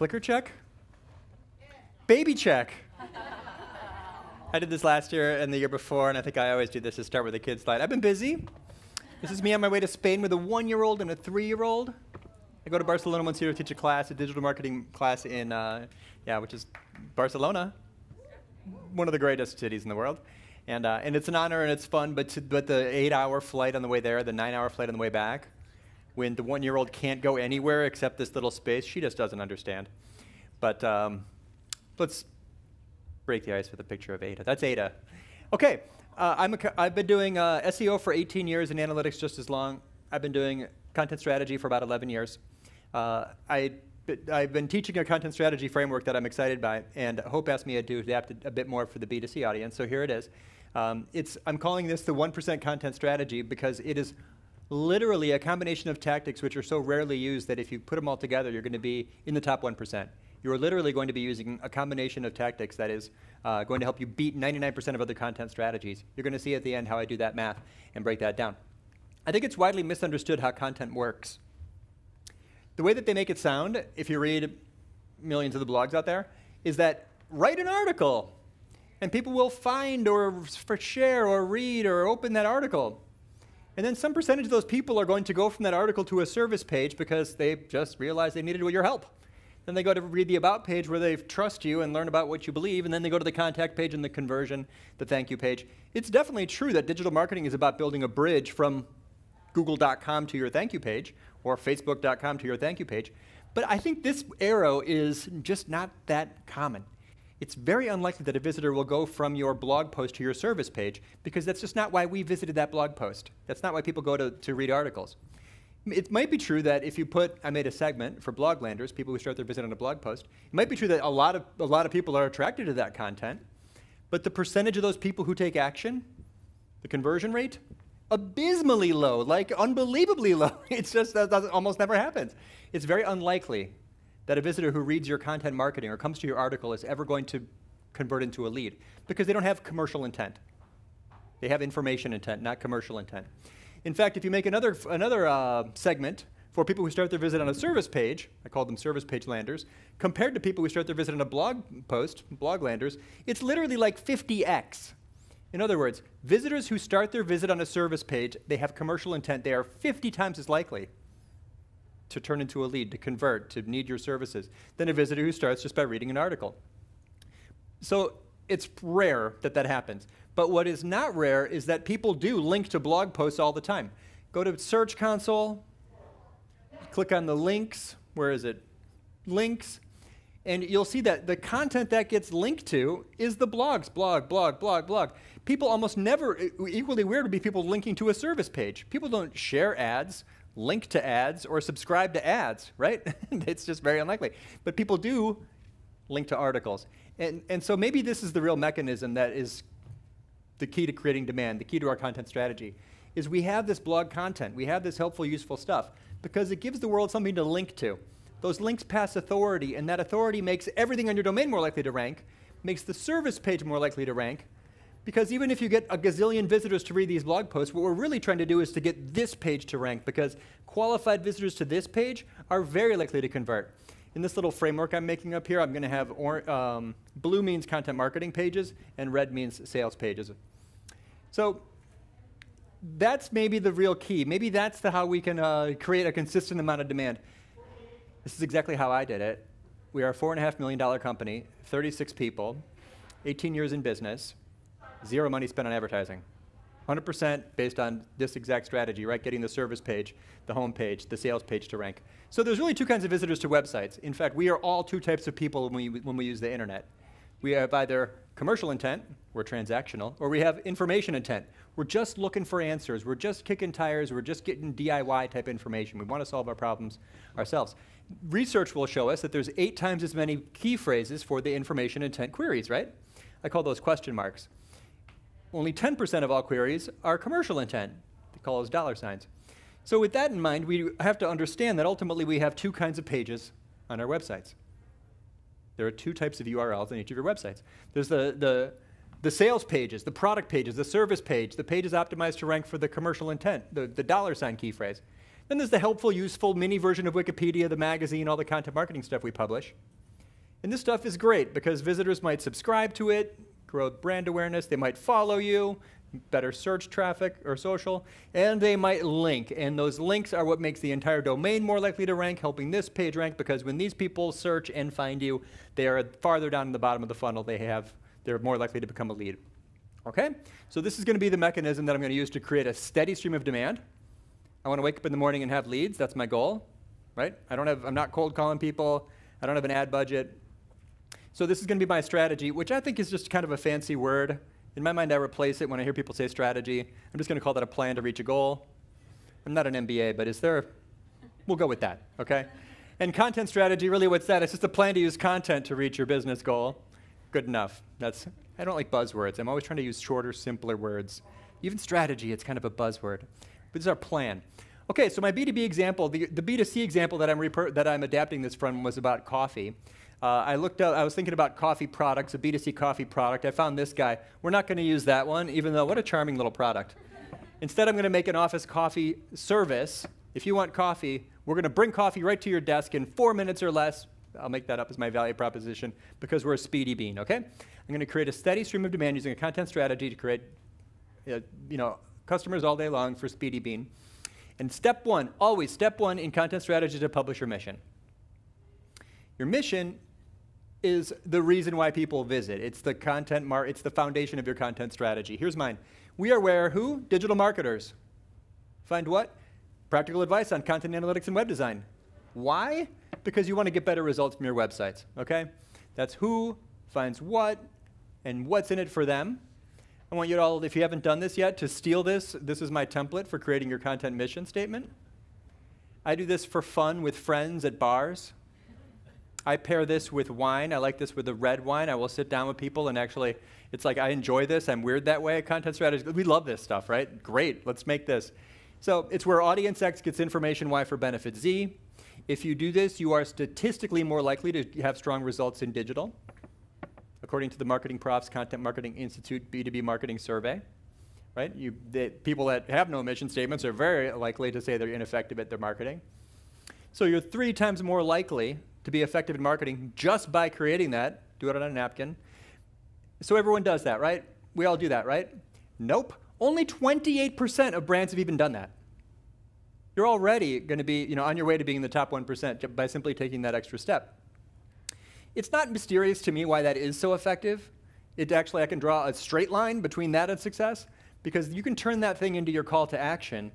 Clicker check? Baby check. I did this last year and the year before, and I think I always do this to start with a kid's slide. I've been busy. This is me on my way to Spain with a 1-year-old and a 3-year-old. I go to Barcelona once a year to teach a class, a digital marketing class in, which is Barcelona, one of the greatest cities in the world. And it's an honor and it's fun, but the 8-hour flight on the way there, the 9-hour flight on the way back, when the 1-year-old can't go anywhere except this little space, she just doesn't understand. But let's break the ice with a picture of Ada. That's Ada. Okay, I've been doing SEO for 18 years and analytics just as long. I've been doing content strategy for about 11 years. I've been teaching a content strategy framework that I'm excited by, and Hope asked me to adapt it a bit more for the B2C audience, so here it is. I'm calling this the 1% content strategy because it is literally a combination of tactics which are so rarely used that if you put them all together, you're going to be in the top 1%. You're literally going to be using a combination of tactics that is going to help you beat 99% of other content strategies. You're going to see at the end how I do that math and break that down. I think it's widely misunderstood how content works. The way that they make it sound, if you read millions of the blogs out there, is that write an article, and people will find or share or read or open that article. And then some percentage of those people are going to go from that article to a service page because they just realized they needed your help. Then they go to read the About page where they trust you and learn about what you believe, and then they go to the Contact page and the Conversion, the Thank You page. It's definitely true that digital marketing is about building a bridge from Google.com to your Thank You page, or Facebook.com to your Thank You page. But I think this arrow is just not that common. It's very unlikely that a visitor will go from your blog post to your service page because that's just not why we visited that blog post. That's not why people go to read articles. It might be true that if you put, I made a segment for blog landers, people who start their visit on a blog post, it might be true that a lot of people are attracted to that content, but the percentage of those people who take action, the conversion rate, abysmally low, like unbelievably low. It's just that almost never happens. It's very unlikely that a visitor who reads your content marketing or comes to your article is ever going to convert into a lead because they don't have commercial intent. They have information intent, not commercial intent. In fact, if you make another segment for people who start their visit on a service page, I call them service page landers, compared to people who start their visit on a blog post, blog landers, it's literally like 50x. In other words, visitors who start their visit on a service page, they have commercial intent, they are 50 times as likely to turn into a lead, to convert, to need your services, than a visitor who starts just by reading an article. So it's rare that that happens. But what is not rare is that people do link to blog posts all the time. Go to Search Console, click on the links, where is it? Links. And you'll see that the content that gets linked to is the blogs, blog, blog, blog, blog. People almost never, equally weird would be people linking to a service page. People don't share ads, link to ads, or subscribe to ads, right? It's just very unlikely. But people do link to articles. And so maybe this is the real mechanism that is the key to creating demand, the key to our content strategy, is we have this blog content. We have this helpful, useful stuff because it gives the world something to link to. Those links pass authority, and that authority makes everything on your domain more likely to rank, makes the service page more likely to rank, because even if you get a gazillion visitors to read these blog posts, what we're really trying to do is to get this page to rank, because qualified visitors to this page are very likely to convert. In this little framework I'm making up here, I'm going to have blue means content marketing pages, and red means sales pages. So that's maybe the real key. Maybe that's how we can create a consistent amount of demand. This is exactly how I did it. We are a $4.5 million company, 36 people, 18 years in business, zero money spent on advertising. 100% based on this exact strategy, right? Getting the service page, the home page, the sales page to rank. So there's really two kinds of visitors to websites. In fact, we are all two types of people when we use the internet. We have either commercial intent, we're transactional, or we have information intent. We're just looking for answers. We're just kicking tires. We're just getting DIY type information. We want to solve our problems ourselves. Research will show us that there's 8 times as many key phrases for the information intent queries, right? I call those question marks. Only 10% of all queries are commercial intent. They call those dollar signs. So with that in mind, we have to understand that ultimately we have two kinds of pages on our websites. There are two types of URLs on each of your websites. There's the sales pages, the product pages, the service page, the pages optimized to rank for the commercial intent, the dollar sign key phrase. Then there's the helpful, useful mini version of Wikipedia, the magazine, all the content marketing stuff we publish. And this stuff is great because visitors might subscribe to it, grow brand awareness, they might follow you, better search traffic or social, and they might link. And those links are what makes the entire domain more likely to rank, helping this page rank, because when these people search and find you, they are farther down in the bottom of the funnel. They're more likely to become a lead. Okay? So this is going to be the mechanism that I'm going to use to create a steady stream of demand. I want to wake up in the morning and have leads. That's my goal, right? I'm not cold calling people. I don't have an ad budget. So this is going to be my strategy, which I think is just kind of a fancy word. In my mind, I replace it when I hear people say strategy. I'm just going to call that a plan to reach a goal. I'm not an MBA, but we'll go with that, okay? And content strategy, really what's that? It's just a plan to use content to reach your business goal. Good enough. I don't like buzzwords. I'm always trying to use shorter, simpler words. Even strategy, it's kind of a buzzword. But this is our plan. Okay, so my B2B example, the B2C example that I'm adapting this from was about coffee. I was thinking about coffee products, a B2C coffee product. I found this guy. We're not going to use that one, even though what a charming little product. Instead, I'm going to make an office coffee service. If you want coffee, we're going to bring coffee right to your desk in 4 minutes or less. I'll make that up as my value proposition because we're a speedy bean, okay? I'm going to create a steady stream of demand using a content strategy to create customers all day long for Speedy Bean. And step one, always step one in content strategy is to publish your mission. Your mission is the reason why people visit. It's the it's the foundation of your content strategy. Here's mine. We are where who? Digital marketers. Find what? Practical advice on content analytics and web design. Why? Because you want to get better results from your websites, okay? That's who finds what and what's in it for them. I want you to all, if you haven't done this yet, to steal this. This is my template for creating your content mission statement. I do this for fun with friends at bars. I pair this with wine. I like this with the red wine. I will sit down with people and actually, it's like I enjoy this. I'm weird that way. Content strategy, we love this stuff, right? Great, let's make this. So it's where audience X gets information Y for benefit Z. If you do this, you are statistically more likely to have strong results in digital, according to the Marketing Profs, Content Marketing Institute, B2B Marketing Survey, right? People that have no mission statements are very likely to say they're ineffective at their marketing. So you're 3 times more likely to be effective in marketing just by creating that. Do it on a napkin. So everyone does that, right? We all do that, right? Nope. Only 28% of brands have even done that. You're already going to be, on your way to being in the top 1% by simply taking that extra step. It's not mysterious to me why that is so effective. I can draw a straight line between that and success, because you can turn that thing into your call to action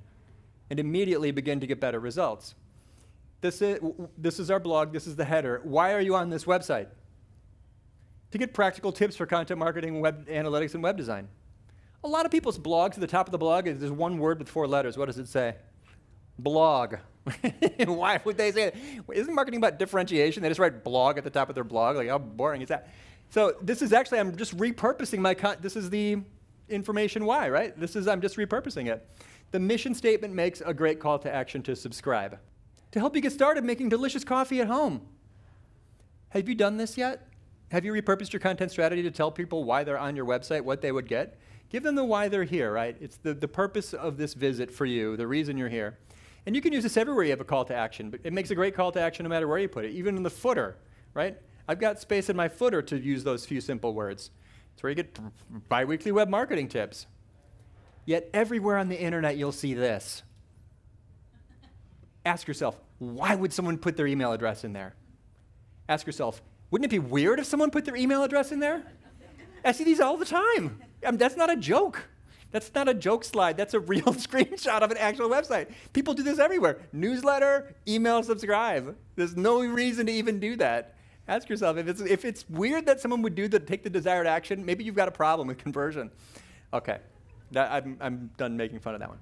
and immediately begin to get better results. This is our blog. This is the header. Why are you on this website? To get practical tips for content marketing, web analytics, and web design. A lot of people's blogs, at the top of the blog, there's one word with 4 letters. What does it say? Blog. Why would they say that? Isn't marketing about differentiation? They just write blog at the top of their blog. Like, how boring is that? So this is actually, I'm just repurposing my this is the information why, right? I'm just repurposing it. The mission statement makes a great call to action to subscribe. To help you get started making delicious coffee at home. Have you done this yet? Have you repurposed your content strategy to tell people why they're on your website, what they would get? Give them the why they're here, right? It's the purpose of this visit for you, the reason you're here. And you can use this everywhere you have a call to action, but it makes a great call to action no matter where you put it, even in the footer, right? I've got space in my footer to use those few simple words. It's where you get bi-weekly web marketing tips. Yet everywhere on the internet you'll see this. Ask yourself, why would someone put their email address in there? Ask yourself, wouldn't it be weird if someone put their email address in there? I see these all the time. That's not a joke. That's not a joke slide. That's a real screenshot of an actual website. People do this everywhere. Newsletter, email, subscribe. There's no reason to even do that. Ask yourself, if it's weird that someone would take the desired action, maybe you've got a problem with conversion. Okay, I'm done making fun of that one.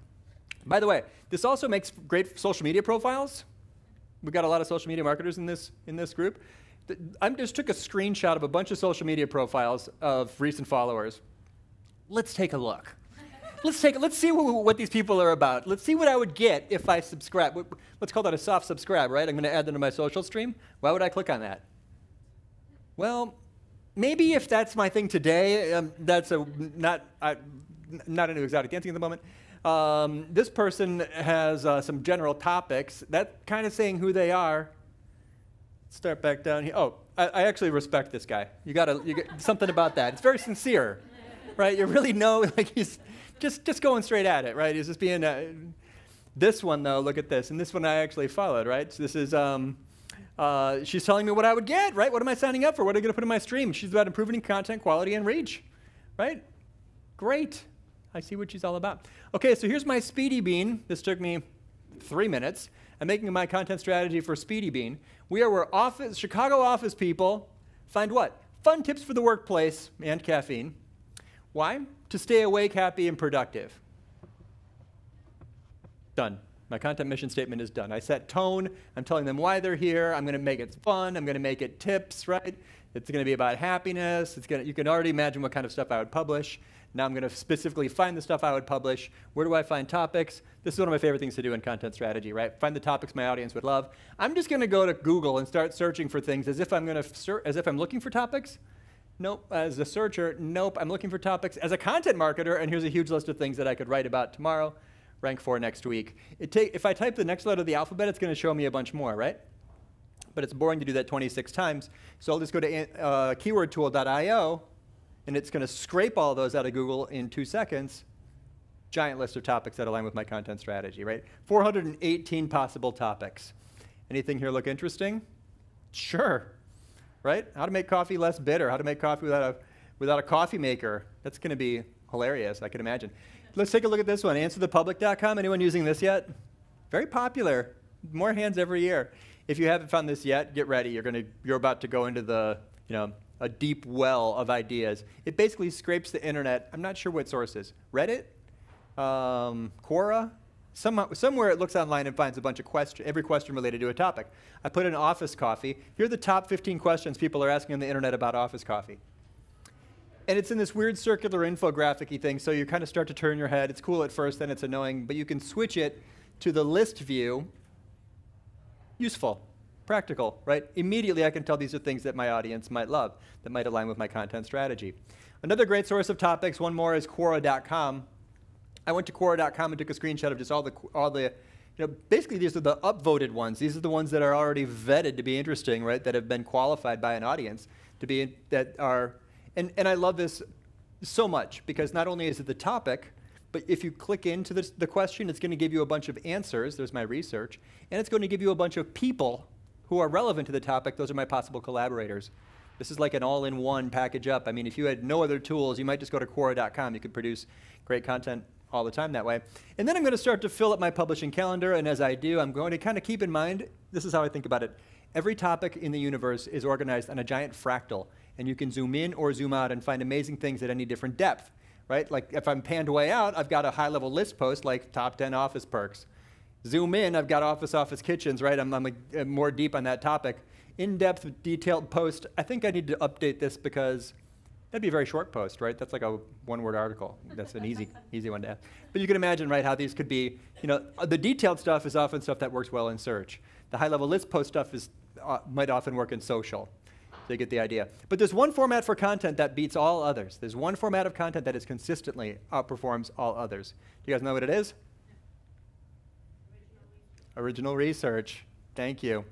By the way, this also makes great social media profiles. We've got a lot of social media marketers in this group. I just took a screenshot of a bunch of social media profiles of recent followers. Let's take a look. Let's see what these people are about. Let's see what I would get if I subscribe. Let's call that a soft subscribe, right? I'm going to add them to my social stream. Why would I click on that? Well, maybe if that's my thing today, that's not a new exotic dancing at the moment. This person has some general topics. That kind of saying who they are. Start back down here. Oh, I actually respect this guy. You got something about that. It's very sincere, right? You really know, like he's just going straight at it, right? He's just being. This one though, look at this, and this one I actually followed, right? So this is. She's telling me what I would get, right? What am I signing up for? What am I going to put in my stream? She's about improving content quality and reach, right? Great. I see what she's all about. Okay, so here's my Speedy Bean. This took me 3 minutes. I'm making my content strategy for Speedy Bean. We are where office, Chicago office people find what? Fun tips for the workplace and caffeine. Why? To stay awake, happy, and productive. Done. My content mission statement is done. I set tone. I'm telling them why they're here. I'm going to make it fun. I'm going to make it tips, right? It's going to be about happiness. It's going to, you can already imagine what kind of stuff I would publish. Now I'm going to specifically find the stuff I would publish. Where do I find topics? This is one of my favorite things to do in content strategy, right? Find the topics my audience would love. I'm just going to go to Google and start searching for things as if I'm going to as if I'm looking for topics. Nope. As a searcher, nope. I'm looking for topics as a content marketer, and here's a huge list of things that I could write about tomorrow, rank for next week. If I type the next letter of the alphabet, it's going to show me a bunch more, right? But it's boring to do that 26 times, so I'll just go to keywordtool.io, and it's going to scrape all those out of Google in 2 seconds. Giant list of topics that align with my content strategy, right? 418 possible topics. Anything here look interesting? Sure, right? How to make coffee less bitter, how to make coffee without a coffee maker. That's going to be hilarious, I can imagine. Let's take a look at this one, answerthepublic.com. Anyone using this yet? Very popular, more hands every year. If you haven't found this yet, get ready. You're about to go into the, you know, a deep well of ideas. It basically scrapes the internet. I'm not sure what sources. Reddit, Quora, somewhere it looks online and finds a bunch of questions, every question related to a topic. I put in office coffee. Here are the top 15 questions people are asking on the internet about office coffee. And it's in this weird circular infographic-y thing, so you kind of start to turn your head. It's cool at first, then it's annoying, but you can switch it to the list view. Useful, practical, right? Immediately I can tell these are things that my audience might love, that might align with my content strategy. Another great source of topics, one more, is Quora.com. I went to Quora.com and took a screenshot of just all the you know, basically these are the upvoted ones. These are the ones that are already vetted to be interesting, right? That have been qualified by an audience to be, that are, and I love this so much because not only is it the topic, but if you click into this, the question, it's going to give you a bunch of answers. There's my research. And it's going to give you a bunch of people who are relevant to the topic. Those are my possible collaborators. This is like an all-in-one package up. I mean, if you had no other tools, you might just go to Quora.com. You could produce great content all the time that way. And then I'm going to start to fill up my publishing calendar. And as I do, I'm going to kind of keep in mind, this is how I think about it. Every topic in the universe is organized on a giant fractal. And you can zoom in or zoom out and find amazing things at any different depth. Right? Like if I'm panned way out, I've got a high-level list post like top 10 office perks. Zoom in, I've got office kitchens, right? I'm more deep on that topic. In-depth, detailed post. I think I need to update this because that'd be a very short post, right? That's like a one-word article. That's an easy one to have. But you can imagine, right, how these could be, you know, the detailed stuff is often stuff that works well in search. The high-level list post stuff is, might often work in social. So you get the idea. But there's one format for content that beats all others. There's one format of content that is consistently outperforms all others. Do you guys know what it is? Original research. Thank you.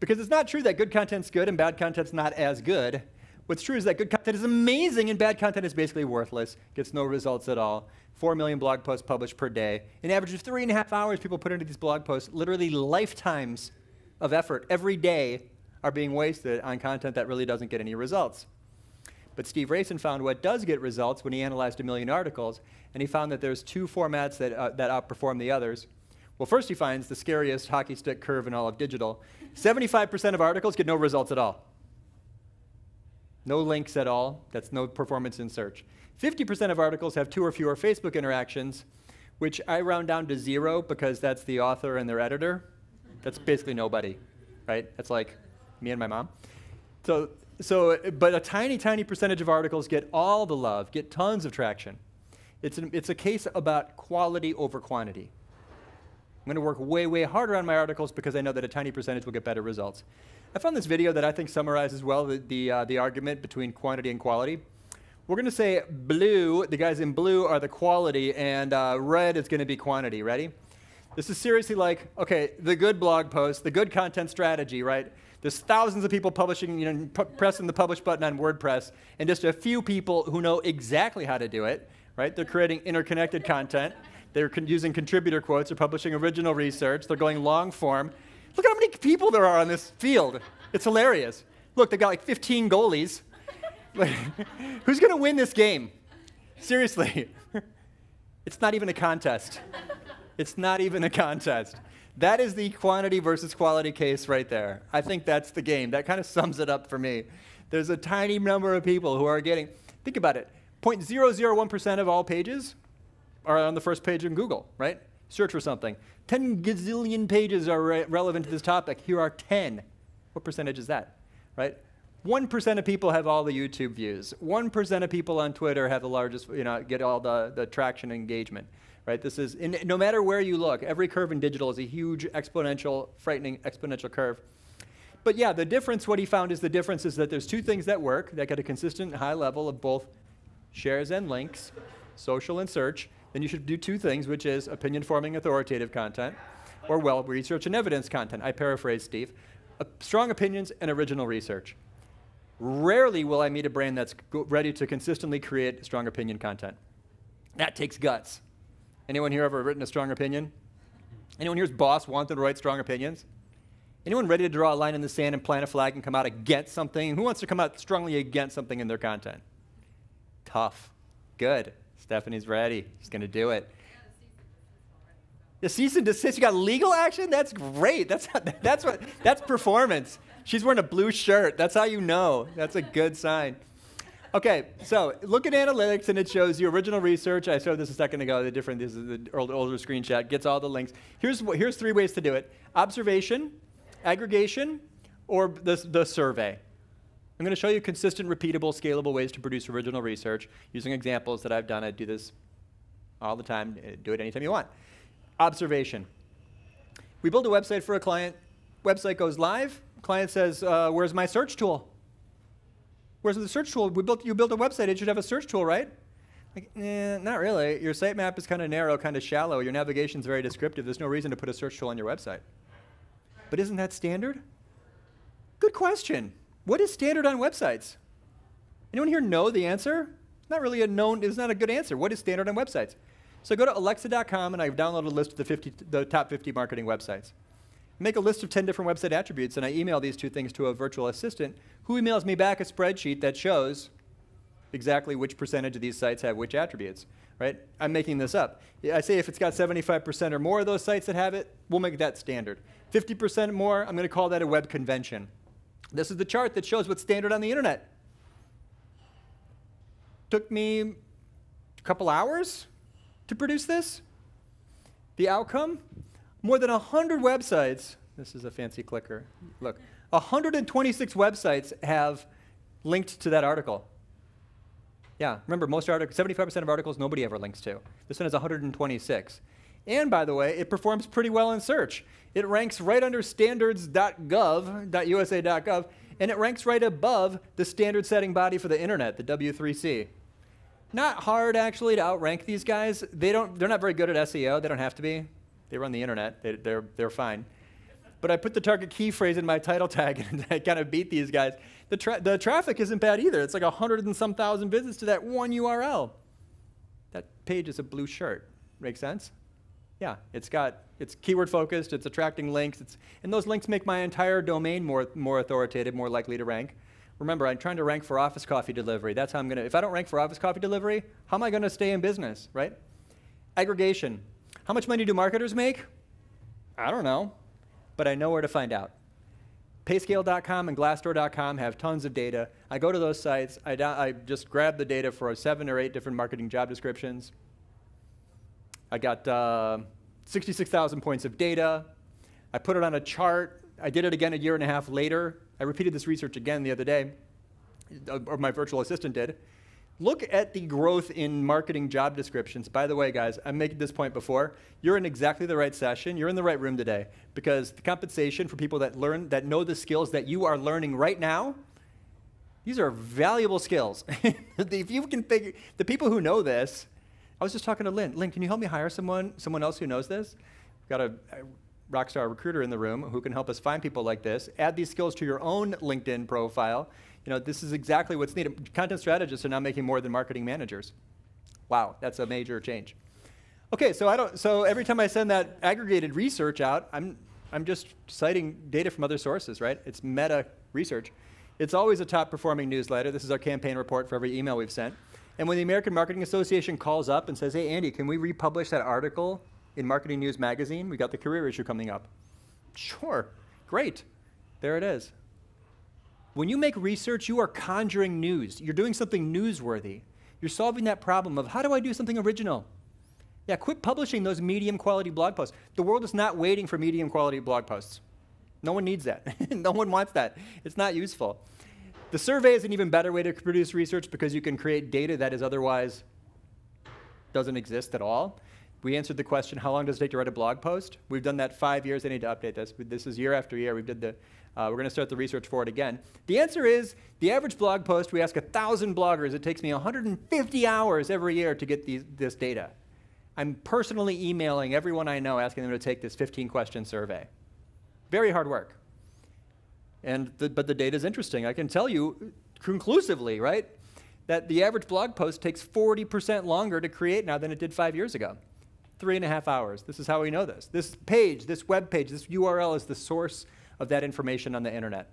Because it's not true that good content's good and bad content's not as good. What's true is that good content is amazing and bad content is basically worthless, gets no results at all. 4 million blog posts published per day. An average of 3.5 hours people put into these blog posts, literally lifetimes of effort every day are being wasted on content that really doesn't get any results. But Steve Rayson found what does get results when he analyzed 1 million articles, and he found that there's two formats that, that outperform the others. Well, first he finds the scariest hockey stick curve in all of digital. 75% of articles get no results at all. No links at all. That's no performance in search. 50% of articles have 2 or fewer Facebook interactions, which I round down to 0 because that's the author and their editor. That's basically nobody, right? That's like me and my mom. So, but a tiny, tiny percentage of articles get all the love, get tons of traction. It's a case about quality over quantity. I'm going to work way, way harder on my articles because I know that a tiny percentage will get better results. I found this video that I think summarizes well the argument between quantity and quality. We're going to say blue. The guys in blue are the quality, and red is going to be quantity. Ready? This is seriously like, okay, the good blog post, the good content strategy, right? There's thousands of people publishing, you know, pressing the publish button on WordPress, and just a few people who know exactly how to do it, right? They're creating interconnected content. They're using contributor quotes. They're publishing original research. They're going long form. Look at how many people there are on this field. It's hilarious. Look, they've got like 15 goalies. Who's going to win this game? Seriously. It's not even a contest. It's not even a contest. That is the quantity versus quality case right there. I think that's the game. That kind of sums it up for me. There's a tiny number of people who are getting, think about it, 0.001% of all pages are on the first page in Google, right? Search for something. 10 gazillion pages are relevant to this topic. Here are 10. What percentage is that, right? 1% of people have all the YouTube views. 1% of people on Twitter have the largest, you know, get all the traction and engagement, right? This is, no matter where you look, every curve in digital is a huge exponential, frightening exponential curve. But yeah, the difference, what he found is the difference is that there's two things that work that get a consistent high level of both shares and links, social and search. Then you should do two things, which is opinion-forming authoritative content or well-researched and evidence content. I paraphrase Steve. Strong opinions and original research. Rarely will I meet a brand that's ready to consistently create strong opinion content. That takes guts. Anyone here ever written a strong opinion? Anyone here's boss wanted to write strong opinions? Anyone ready to draw a line in the sand and plant a flag and come out against something? Who wants to come out strongly against something in their content? Tough. Good. Stephanie's ready. She's going to do it. The cease and desist. You got legal action? That's great. That's what. That's performance. She's wearing a blue shirt. That's how you know. That's a good sign. Okay, so look at analytics, and it shows you original research. I showed this a second ago. The different. This is the older screenshot. Gets all the links. Here's three ways to do it: observation, aggregation, or the survey. I'm going to show you consistent, repeatable, scalable ways to produce original research using examples that I've done. I do this all the time. Do it anytime you want. Observation. We build a website for a client. Website goes live. Client says, where's my search tool? Where's the search tool? You built a website. It should have a search tool, right? Like, not really. Your sitemap is kind of narrow, kind of shallow. Your navigation's very descriptive. There's no reason to put a search tool on your website. But isn't that standard? Good question. What is standard on websites? Anyone here know the answer? Not really a known, it's not a good answer. What is standard on websites? So I go to Alexa.com and I've downloaded a list of the top 50 marketing websites. I make a list of 10 different website attributes and I email these two things to a virtual assistant who emails me back a spreadsheet that shows exactly which percentage of these sites have which attributes, right? I'm making this up. I say if it's got 75% or more of those sites that have it, we'll make that standard. 50% more, I'm gonna call that a web convention. This is the chart that shows what's standard on the internet. Took me a couple hours to produce this. The outcome, more than 100 websites. This is a fancy clicker. Look, 126 websites have linked to that article. Yeah, remember, most articles, 75% of articles nobody ever links to. This one is 126. And by the way, it performs pretty well in search. It ranks right under standards.gov, USA.gov, and it ranks right above the standard setting body for the internet, the W3C. Not hard, actually, to outrank these guys. They're not very good at SEO. They don't have to be. They run the internet. They're fine. But I put the target key phrase in my title tag, and I kind of beat these guys. The traffic isn't bad either. It's like 100 and some thousand visits to that one URL. That page is a blue shirt. Make sense? Yeah, it's keyword focused, it's attracting links, and those links make my entire domain more authoritative, more likely to rank. Remember, I'm trying to rank for office coffee delivery. That's how I'm gonna, if I don't rank for office coffee delivery, how am I gonna stay in business, right? Aggregation. How much money do marketers make? I don't know, but I know where to find out. Payscale.com and Glassdoor.com have tons of data. I go to those sites, I just grab the data for 7 or 8 different marketing job descriptions. I got 66,000 points of data. I put it on a chart. I did it again a year and a half later. I repeated this research again the other day, or my virtual assistant did. Look at the growth in marketing job descriptions. By the way, guys, I made this point before. You're in exactly the right session. You're in the right room today because the compensation for people that know the skills that you are learning right now These are valuable skills. If you can figure, the people who know this, I was just talking to Lynn. Lynn, can you help me hire someone else who knows this? We've got a rock star recruiter in the room who can help us find people like this. Add these skills to your own LinkedIn profile. You know, this is exactly what's needed. Content strategists are now making more than marketing managers. Wow, that's a major change. Okay, so every time I send that aggregated research out, I'm just citing data from other sources, right? It's meta research. It's always a top performing newsletter. This is our campaign report for every email we've sent. And when the American Marketing Association calls up and says, hey, Andy, can we republish that article in Marketing News Magazine? We got the career issue coming up. Sure, great, there it is. When you make research, you are conjuring news. You're doing something newsworthy. You're solving that problem of how do I do something original? Yeah, quit publishing those medium quality blog posts. The world is not waiting for medium quality blog posts. No one needs that. No one wants that. It's not useful. The survey is an even better way to produce research because you can create data that is otherwise doesn't exist at all. We answered the question, how long does it take to write a blog post? We've done that 5 years. I need to update this. This is year after year. We're going to start the research for it again. The answer is the average blog post, we ask 1,000 bloggers. It takes me 150 hours every year to get this data. I'm personally emailing everyone I know asking them to take this 15-question survey. Very hard work. But the data is interesting. I can tell you conclusively, right, that the average blog post takes 40% longer to create now than it did 5 years ago. 3.5 hours. This is how we know this. This page, this web page, this URL is the source of that information on the internet.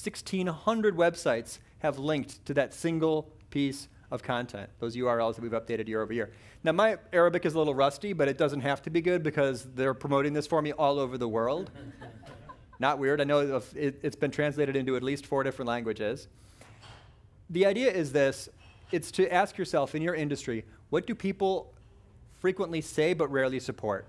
1,600 websites have linked to that single piece of content, those URLs that we've updated year over year. Now, my Arabic is a little rusty, but it doesn't have to be good because they're promoting this for me all over the world. Not weird. I know it's been translated into at least 4 different languages. The idea is this. It's to ask yourself in your industry, what do people frequently say but rarely support?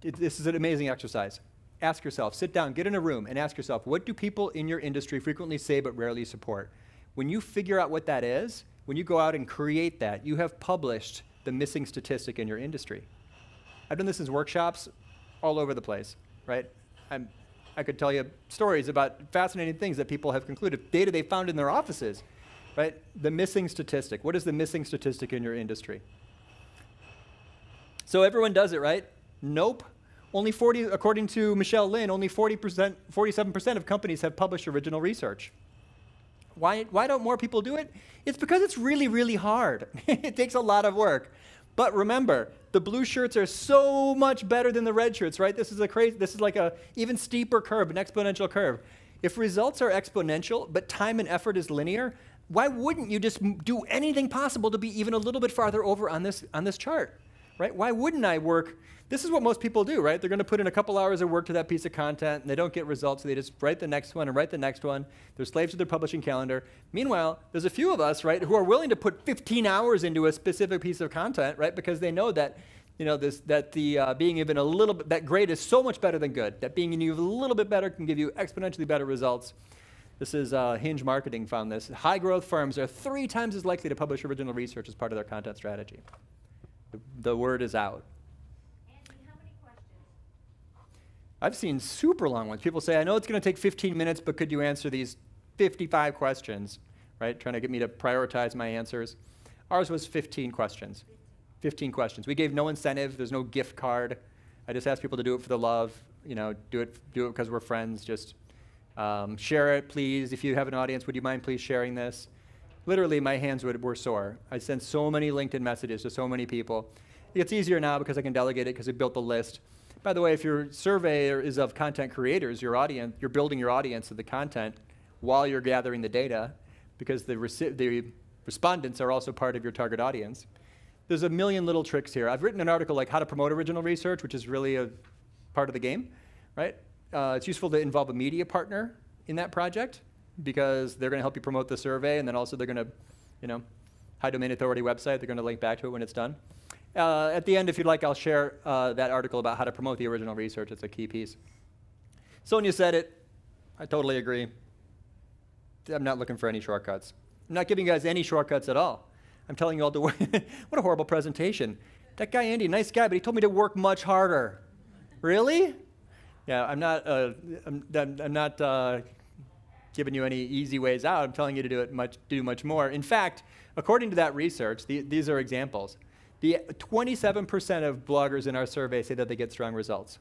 This is an amazing exercise. Ask yourself, sit down, get in a room, and ask yourself, what do people in your industry frequently say but rarely support? When you figure out what that is, when you go out and create that, you have published the missing statistic in your industry. I've done this in workshops all over the place, right? I could tell you stories about fascinating things that people have concluded, data they found in their offices, right? The missing statistic. What is the missing statistic in your industry? So everyone does it, right? Nope. Only 40, according to Michelle Lynn, only 47% of companies have published original research. Why don't more people do it? It's because it's really, really hard. It takes a lot of work. But remember, the blue shirts are so much better than the red shirts, right? This is like a even steeper curve, an exponential curve. If results are exponential, but time and effort is linear, why wouldn't you just do anything possible to be even a little bit farther over on this chart? Right? Why wouldn't I work? This is what most people do, right? They're going to put in a couple hours of work to that piece of content, and they don't get results, so they just write the next one and write the next one. They're slaves to their publishing calendar. Meanwhile, there's a few of us, right, who are willing to put 15 hours into a specific piece of content, right, because they know that, you know, being even a little bit, that great is so much better than good, that being even a little bit better can give you exponentially better results. This is Hinge Marketing found this. High-growth firms are 3 times as likely to publish original research as part of their content strategy. The word is out. Andy, how many questions? I've seen super long ones. People say, I know it's going to take 15 minutes, but could you answer these 55 questions, right? Trying to get me to prioritize my answers. Ours was 15 questions. 15 questions. We gave no incentive. There's no gift card. I just asked people to do it for the love, you know, do it because we're friends. Just share it, please. If you have an audience, would you mind please sharing this? Literally, my hands were sore. I sent so many LinkedIn messages to so many people. It's easier now because I can delegate it because I built the list. By the way, if your survey is of content creators, your audience, you're building your audience of the content while you're gathering the data because the respondents are also part of your target audience. There's a million little tricks here. I've written an article like how to promote original research, which is really a part of the game, right? It's useful to involve a media partner in that project, because they're going to help you promote the survey, and then also they're going to, you know, high domain authority website, they're going to link back to it when it's done. At the end, if you'd like, I'll share that article about how to promote the original research. It's a key piece. Sonia said it. I totally agree. I'm not looking for any shortcuts. I'm not giving you guys any shortcuts at all. I'm telling you all to work. What a horrible presentation. That guy, Andy, nice guy, but he told me to work much harder. Really? Yeah, I'm not giving you any easy ways out. I'm telling you to do much more. In fact, according to that research, these are examples. The 27% of bloggers in our survey say that they get strong results.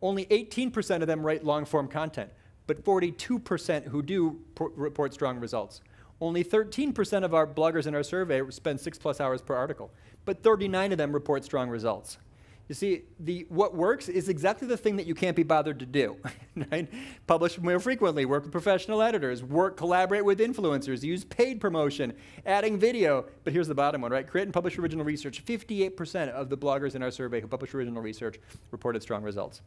Only 18% of them write long-form content, but 42% who do report strong results. Only 13% of our bloggers in our survey spend 6+ hours per article, but 39 of them report strong results. You see, what works is exactly the thing that you can't be bothered to do. Right? Publish more frequently, work with professional editors, collaborate with influencers, use paid promotion, adding video. But here's the bottom one, right? Create and publish original research. 58% of the bloggers in our survey who publish original research reported strong results.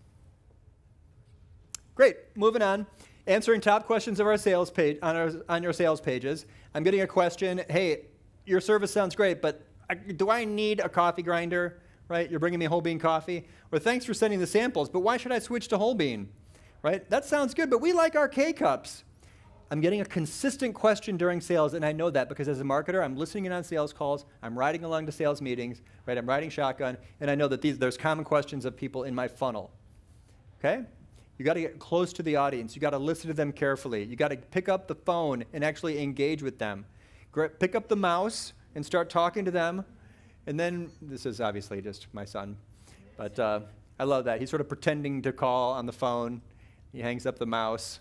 Great, moving on. Answering top questions of our sales page, on your sales pages. I'm getting a question, hey, your service sounds great, but do I need a coffee grinder? Right? You're bringing me whole bean coffee. Or thanks for sending the samples, but why should I switch to whole bean? Right? That sounds good, but we like our K-Cups. I'm getting a consistent question during sales, and I know that because as a marketer, I'm listening in on sales calls, I'm riding along to sales meetings, right? I'm riding shotgun, and I know that there's common questions of people in my funnel. Okay? You got to get close to the audience. You got to listen to them carefully. You got to pick up the phone and actually engage with them. Pick up the mouse and start talking to them. And then, this is obviously just my son, but I love that. He's sort of pretending to call on the phone. He hangs up the mouse,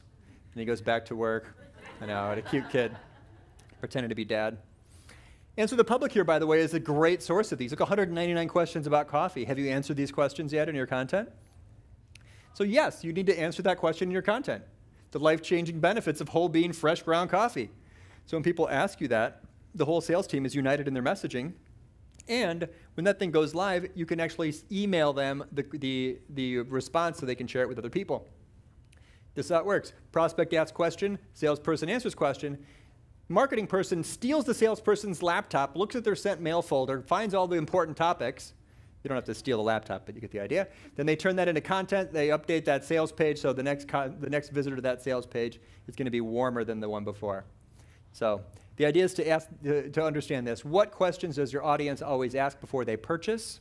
and he goes back to work. I know, what a cute kid, pretending to be dad. Answer the Public here, by the way, is a great source of these. Look, 199 questions about coffee. Have you answered these questions yet in your content? So yes, you need to answer that question in your content. The life-changing benefits of whole bean, fresh ground coffee. So when people ask you that, the whole sales team is united in their messaging. And when that thing goes live, you can actually email them the response so they can share it with other people. This is how it works. Prospect asks question, salesperson answers question, marketing person steals the salesperson's laptop, looks at their sent mail folder, finds all the important topics. You don't have to steal the laptop, but you get the idea. Then they turn that into content, they update that sales page, so the next visitor to that sales page is going to be warmer than the one before. So the idea is to ask, to understand this. What questions does your audience always ask before they purchase?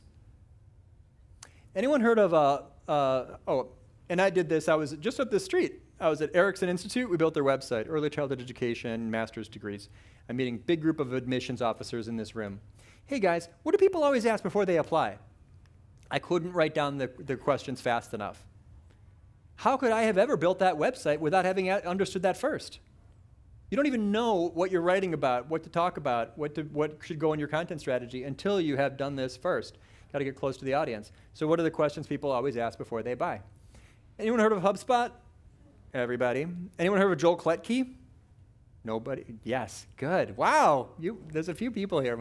Anyone heard of, oh, and I did this. I was just up the street. I was at Erickson Institute. We built their website, early childhood education, master's degrees. I'm meeting a big group of admissions officers in this room. Hey, guys, what do people always ask before they apply? I couldn't write down the questions fast enough. How could I have ever built that website without having understood that first? You don't even know what you're writing about, what to talk about, what should go in your content strategy until you have done this first. Got to get close to the audience. So what are the questions people always ask before they buy? Anyone heard of HubSpot? Everybody. Anyone heard of Joel Kletke? Nobody? Yes. Good. Wow. There's a few people here,